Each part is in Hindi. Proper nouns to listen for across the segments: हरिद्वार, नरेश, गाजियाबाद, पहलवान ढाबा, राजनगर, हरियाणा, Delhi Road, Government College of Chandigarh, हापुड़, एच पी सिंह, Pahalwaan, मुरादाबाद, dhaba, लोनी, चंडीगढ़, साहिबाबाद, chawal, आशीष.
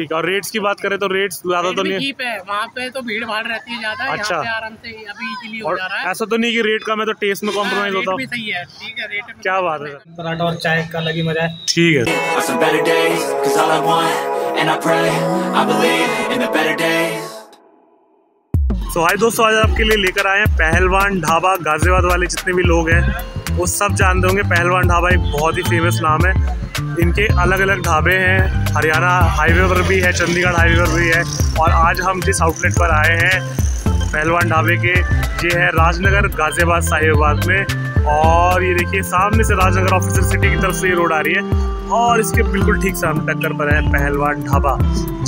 ठीक है। और रेट्स की बात करें तो रेट्स ज्यादा तो नहीं है, वहाँ पे तो भीड़ भाड़ रहती है ज्यादा। अच्छा, आराम से अभी इजीली हो जा रहा है। ऐसा तो नहीं कि रेट कम है तो टेस्ट में कॉम्प्रोमाइज होता है। सही है, ठीक है, रेट में क्या बात है। पराठा और चाय का अलग ही मजा है। ठीक है। तो हाय दोस्तों, आज आपके लिए लेकर आए हैं पहलवान ढाबा। गाजियाबाद वाले जितने भी लोग हैं वो सब जानते होंगे पहलवान ढाबा एक बहुत ही फेमस नाम है। इनके अलग अलग ढाबे हैं, हरियाणा हाईवे पर भी है, चंडीगढ़ हाईवे पर भी है। और आज हम जिस आउटलेट पर आए हैं पहलवान ढाबे के, ये है राजनगर गाजियाबाद साहिबाबाद में। और ये देखिए सामने से राजनगर ऑफिसर सिटी की तरफ से ये रोड आ रही है और इसके बिल्कुल ठीक सामने टक्कर पर है पहलवान ढाबा।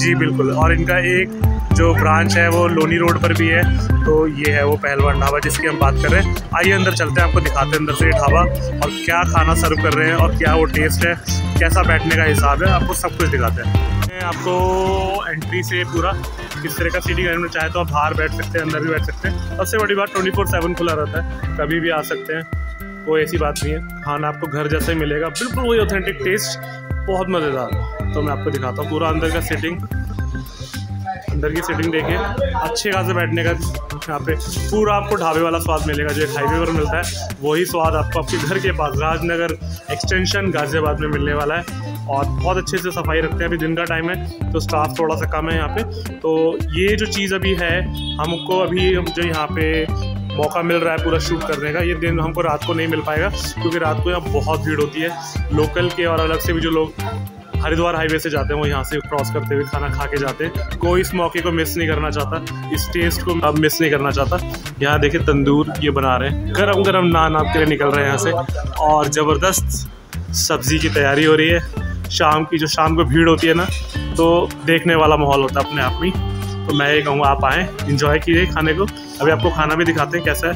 जी बिल्कुल। और इनका एक जो ब्रांच है वो लोनी रोड पर भी है। तो ये है वो पहलवान ढाबा जिसकी हम बात कर रहे हैं। आइए अंदर चलते हैं, आपको दिखाते हैं अंदर से ये ढाबा और क्या खाना सर्व कर रहे हैं और क्या वो टेस्ट है, कैसा बैठने का हिसाब है, आपको सब कुछ दिखाते हैं। आपको एंट्री से पूरा किस तरह का सीटिंग अरेंजमेंट चाहे तो आप बाहर बैठ सकते हैं, अंदर भी बैठ सकते हैं। सबसे बड़ी बात 24/7 खुला रहता है, कभी भी आ सकते हैं, कोई ऐसी बात नहीं है। खाना आपको घर जैसे ही मिलेगा, बिल्कुल वही ऑथेंटिक टेस्ट, बहुत मज़ेदार। तो मैं आपको दिखाता हूँ पूरा अंदर का सीटिंग। अंदर की सीटिंग देखिए, अच्छे खासे बैठने का यहाँ पे पूरा आपको ढाबे वाला स्वाद मिलेगा जो एक हाईवे पर मिलता है, वही स्वाद आपको आपके घर के पास राजनगर एक्सटेंशन गाजियाबाद में मिलने वाला है। और बहुत अच्छे से सफाई रखते हैं। अभी दिन का टाइम है तो स्टाफ थोड़ा सा कम है यहाँ पे। तो ये जो चीज़ अभी है हमको, अभी जो यहाँ पे मौका मिल रहा है पूरा शूट करने का, ये दिन हमको रात को नहीं मिल पाएगा क्योंकि रात को यहाँ बहुत भीड़ होती है लोकल के। और अलग से भी जो लोग हरिद्वार हाईवे से जाते हैं वो यहाँ से क्रॉस करते हुए खाना खा के जाते हैं। कोई इस मौके को मिस नहीं करना चाहता, इस टेस्ट को अब मिस नहीं करना चाहता। यहाँ देखिए तंदूर ये बना रहे हैं, गरम गरम नान आपके लिए निकल रहे हैं यहाँ से। और ज़बरदस्त सब्ज़ी की तैयारी हो रही है। शाम की जो शाम को भीड़ होती है ना, तो देखने वाला माहौल होता है अपने आप में। तो मैं ये कहूँगा आप आएँ, इन्जॉय कीजिए खाने को। अभी आपको खाना भी दिखाते हैं कैसा है,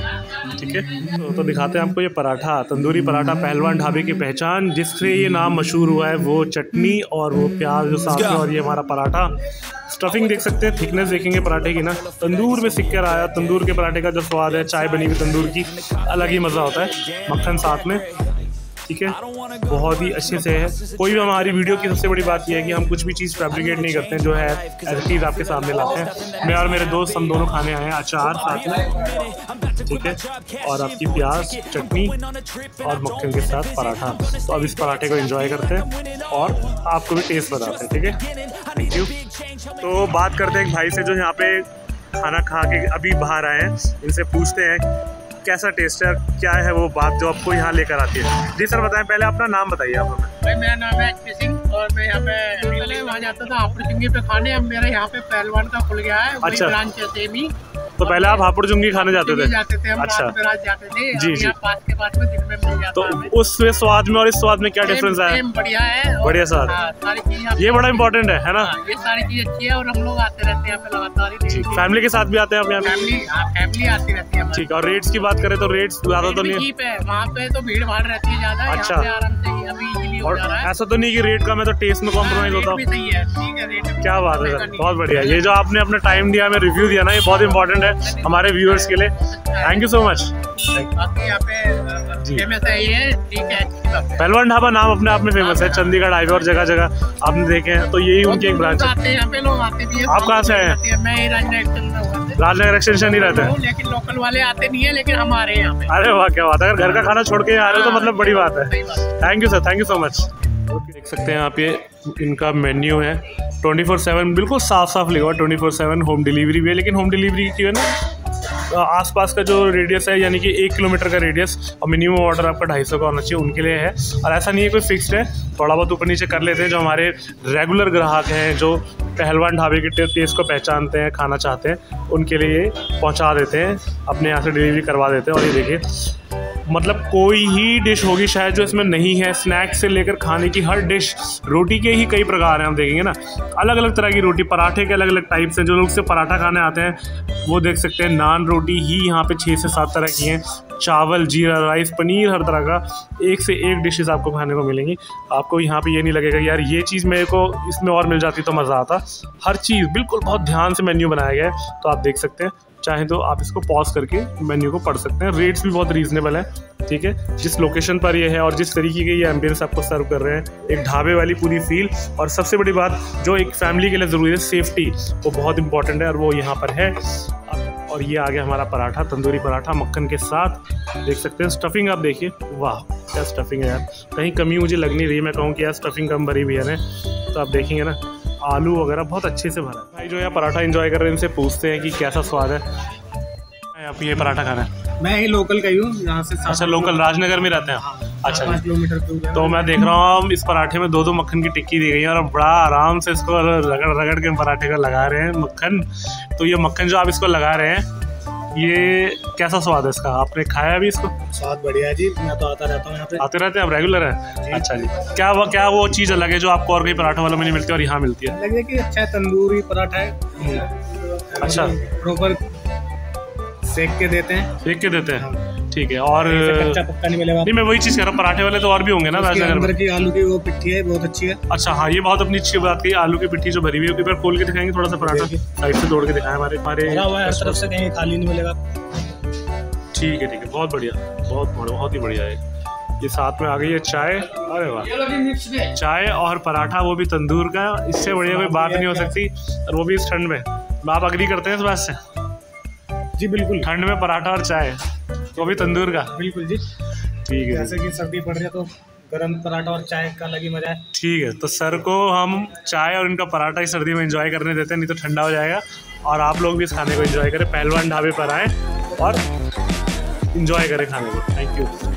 ठीक है। तो दिखाते हैं आपको ये पराठा, तंदूरी पराठा पहलवान ढाबे की पहचान। जिससे ये नाम मशहूर हुआ है वो चटनी और वो प्याज जो साथ में, और ये हमारा पराठा स्टफिंग देख सकते हैं, थिकनेस देखेंगे पराठे की ना। तंदूर में सिक कर आया, तंदूर के पराठे का जो स्वाद है, चाय बनी हुई तंदूर की, अलग ही मज़ा होता है। मक्खन साथ में, ठीक है, बहुत ही अच्छे से है। कोई भी हमारी वीडियो की सबसे बड़ी बात यह है कि हम कुछ भी चीज़ फैब्रिकेट नहीं करते हैं, जो है एज चीज़ आपके सामने लाते हैं। मैं और मेरे दोस्त हम दोनों खाने आए हैं, अचार साथ में, ठीक है, और आपकी प्याज चटनी और मक्खन के साथ पराठा। तो अब इस पराठे को एंजॉय करते हैं और आपको भी टेस्ट बताते हैं, ठीक है, थैंक यू। तो बात करते हैं एक भाई से जो यहाँ पे खाना खा के अभी बाहर आए हैं, इनसे पूछते हैं कैसा टेस्ट है, क्या है वो बात जो आपको यहाँ लेकर आती है। जी सर बताएं, पहले अपना नाम बताइए आप हमें। भाई मेरा नाम है एच पी सिंह और मैं यहाँ पे पहले वहाँ जाता था हापुड़ चुंगी पे खाने। अब मेरा यहाँ पे पहलवान का खुल गया है। अच्छा, ब्रांच है सेम ही। तो पहले आप हापुड़ चुंगी खाने जाते थे? अच्छा, जाते थे जी जी। पास के पास में दिन में मिल जाता है। तो उस स्वाद में और इस स्वाद में क्या डिफरेंस आया? बढ़िया है, बढ़िया स्वाद, ये बड़ा इम्पोर्टेंट है ना। ये सारी चीज अच्छी है और हम लोग आते रहते हैं लगातार। फैमिली के साथ भी आते हैं आप? फैमिली आती रहती है, ठीक है। और रेट्स की बात करें तो रेट्स ज्यादा तो नहीं है, वहाँ पे तो भीड़ भाड़ रहती है ज्यादा। अच्छा, आराम से अभी हो जा रहा है। ऐसा तो नहीं कि रेट कम है तो टेस्ट में कॉम्प्रोमाइज होता है। सही है, ठीक है, रेट क्या बात है सर, बहुत बढ़िया। ये जो आपने अपना टाइम दिया, हमें रिव्यू दिया ना, ये बहुत इंपॉर्टेंट है हमारे व्यूअर्स के लिए। Thank you so much. बाकी यहाँ पे जी है, ठीक है। पहलवान ढाबा नाम अपने आप में फेमस है, चंडीगढ़ हाईवे और जगह जगह आपने देखे हैं। तो यही उनकी एक ब्रांच है। आप कहाँ से आए? मैं राजनगर एक्सटेंशन ही रहते हैं, लेकिन लोकल वाले आते नहीं है, लेकिन हम आ रहे हैं यहाँ पे। अरे वाह, क्या बात है। अगर घर का खाना छोड़ के आ रहे हो तो मतलब बड़ी बात है। Thank you sir, thank you so much. देख सकते हैं आप, ये इनका मेन्यू है 24/7, बिल्कुल साफ साफ लिखा हुआ 24/7। होम डिलीवरी भी है, लेकिन होम डिलीवरी की है ना, आसपास का जो रेडियस है, यानी कि 1 किलोमीटर का रेडियस, और मिनिमम ऑर्डर आपका 250 का होना चाहिए उनके लिए है। और ऐसा नहीं है कोई फिक्स्ड है, थोड़ा बहुत ऊपर नीचे कर लेते हैं। जो हमारे रेगुलर ग्राहक हैं, जो पहलवान ढाबे के टेस्ट को पहचानते हैं, खाना चाहते हैं, उनके लिए पहुंचा देते हैं, अपने यहाँ से डिलीवरी करवा देते हैं। और ये देखिए, मतलब कोई ही डिश होगी शायद जो इसमें नहीं है, स्नैक्स से लेकर खाने की हर डिश। रोटी के ही कई प्रकार हैं, हम देखेंगे ना, अलग अलग तरह की रोटी, पराठे के अलग अलग टाइप्स हैं। जो लोग से पराठा खाने आते हैं वो देख सकते हैं, नान रोटी ही यहाँ पे 6 से 7 तरह की हैं, चावल, जीरा राइस, पनीर, हर तरह का एक से एक डिशेज़ आपको खाने को मिलेंगी। आपको यहाँ पे ये नहीं लगेगा यार ये चीज़ मेरे को इसमें और मिल जाती तो मज़ा आता। हर चीज़ बिल्कुल बहुत ध्यान से मेन्यू बनाया गया है, तो आप देख सकते हैं। चाहे तो आप इसको पॉज करके मेन्यू को पढ़ सकते हैं। रेट्स भी बहुत रीजनेबल है, ठीक है। जिस लोकेशन पर ये है और जिस तरीके के ये एम्बियंस आपको सर्व कर रहे हैं, एक ढाबे वाली पूरी फील, और सबसे बड़ी बात जो एक फैमिली के लिए ज़रूरी है सेफ्टी, वो बहुत इंपॉर्टेंट है और वो यहाँ पर है। और ये आ गया हमारा पराठा, तंदूरी पराठा मक्खन के साथ, देख सकते हैं। स्टफिंग आप देखिए, वाह क्या स्टफिंग है यार, कहीं कमी मुझे लग नहीं रही। मैं कहूँ कि यार स्टफिंग कम भरी भी है तो आप देखेंगे ना आलू वगैरह बहुत अच्छे से भरा। भाई जो यहाँ पराठा एंजॉय कर रहे हैं इनसे पूछते हैं कि कैसा स्वाद है। आप ये पराठा खाना है? मैं ही लोकल का ही हूँ यहाँ से। अच्छा लोकल, राजनगर में रहते हैं? हाँ। अच्छा 5 किलोमीटर। तो मैं देख रहा हूँ इस पराठे में 2-2 मक्खन की टिक्की दी गई है और बड़ा आराम से इसको रगड़ रगड़ के पराठे का लगा रहे हैं मक्खन। तो ये मक्खन जो आप इसको लगा रहे हैं, ये कैसा स्वाद है इसका? आपने खाया भी इसको? स्वाद बढ़िया है जी, मैं तो आता रहता हूँ यहाँ पे। आते रहते हैं आप, रेगुलर हैं? अच्छा जी। क्या वो चीज़ अलग है जो आपको और कहीं पराठा वालों में नहीं मिलती और यहाँ मिलती है? अलग है कि अच्छा तंदूरी पराठा है। अच्छा प्रॉपर सेक के देते हैं? सेक के देते हैं, ठीक है। और कच्चा पक्का नहीं मिलेगा? नहीं, मैं वही चीज़ कह रहा हूँ, पराठे वाले तो और भी होंगे ना राजनगर में। की आलू की वो पिट्ठी है बहुत अच्छी है। अच्छा हाँ, ये बहुत अपनी अच्छी बात कही, आलू की पिट्ठी जो भरी हुई है। एक बार खोल के दिखाएंगे थोड़ा सा पराठा, साइड से तोड़ के दिखाएं। हमारे हर तरफ से कहीं खाली नहीं मिलेगा। ठीक है, ठीक है, बहुत बढ़िया, बहुत ही बढ़िया है। ये साथ में आ गई है चाय, अरे वाह, चाय और पराठा, वो भी तंदूर का। इससे बढ़िया कोई बात नहीं हो सकती, और वो भी इस ठंड में। आप अग्री करते हैं इस बात से? जी बिल्कुल, ठंड में पराठा और चाय, वो भी तंदूर का। बिल्कुल जी, ठीक है। जैसे कि सर्दी पड़ रही है तो गरम पराठा और चाय का अलग ही मजा है। ठीक है, तो सर को हम चाय और इनका पराठा इस सर्दी में एंजॉय करने देते हैं, नहीं तो ठंडा हो जाएगा। और आप लोग भी इस खाने को एंजॉय करें, पहलवान ढाबे पर आएँ और इन्जॉय करें खाने को। Thank you.